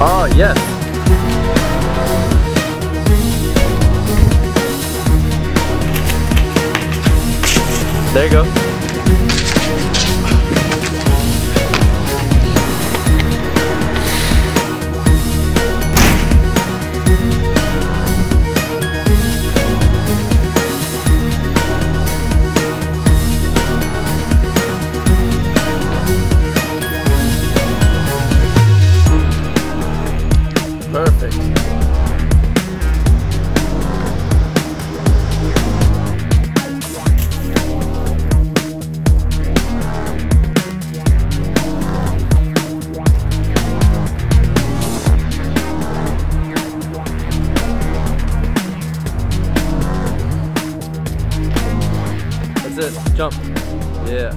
Ah, yes. There you go. Jump. Yeah.